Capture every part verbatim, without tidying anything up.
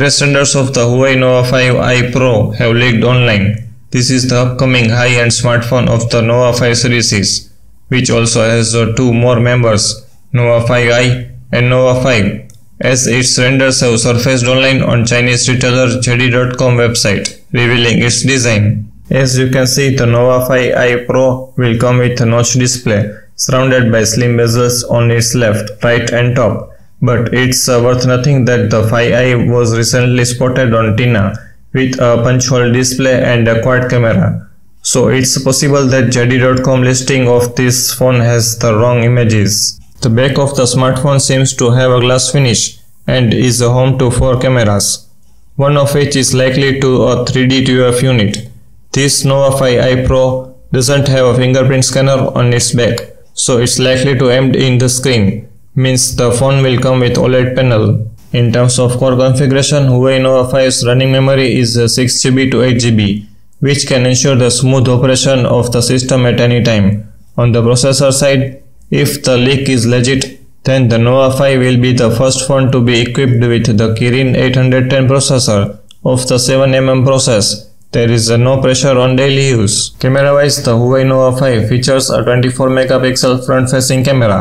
Press-renders of the Huawei Nova five i Pro have leaked online. This is the upcoming high-end smartphone of the Nova five series, which also has two more members, Nova five i and Nova five, as its renders have surfaced online on Chinese retailer J D dot com website, revealing its design. As you can see, the Nova five i Pro will come with a notch display, surrounded by slim bezels on its left, right and top. But it's uh, worth noting that the five i was recently spotted on Tena with a punch-hole display and a quad camera. So it's possible that J D dot com listing of this phone has the wrong images. The back of the smartphone seems to have a glass finish and is home to four cameras, one of which is likely to a three D T O F unit. This Nova five i Pro doesn't have a fingerprint scanner on its back, so it's likely to end in the screen, means the phone will come with OLED panel. In terms of core configuration, Huawei Nova five's running memory is six gigabytes to eight gigabytes, which can ensure the smooth operation of the system at any time. On the processor side, if the leak is legit, then the Nova five will be the first phone to be equipped with the Kirin eight hundred ten processor of the seven millimeter process. There is uh, no pressure on daily use. Camera-wise, the Huawei Nova five features a twenty-four megapixel front-facing camera.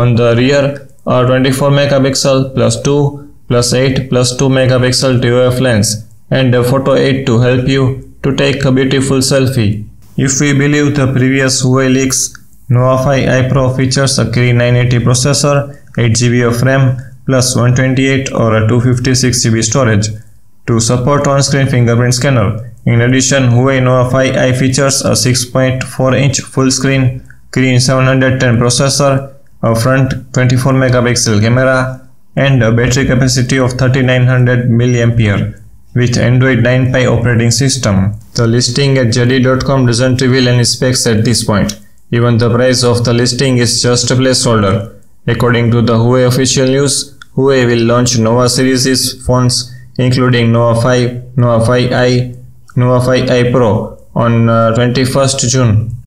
On the rear, a twenty-four megapixel plus two plus eight plus two megapixel T O F lens and a photo aid to help you to take a beautiful selfie. If we believe the previous Huawei leaks, Nova five i Pro features a Kirin nine eighty processor, eight gigabytes of RAM plus one twenty-eight or a two fifty-six gigabyte storage to support on-screen fingerprint scanner. In addition, Huawei Nova five i features a six point four inch full-screen Kirin seven hundred ten processor, a front twenty-four megapixel camera, and a battery capacity of thirty-nine hundred milliamp hours with Android nine Pie operating system. The listing at J D dot com doesn't reveal any specs at this point. Even the price of the listing is just a placeholder. According to the Huawei official news, Huawei will launch Nova series phones including Nova five, Nova five i, Nova five i Pro on uh, twenty-first June.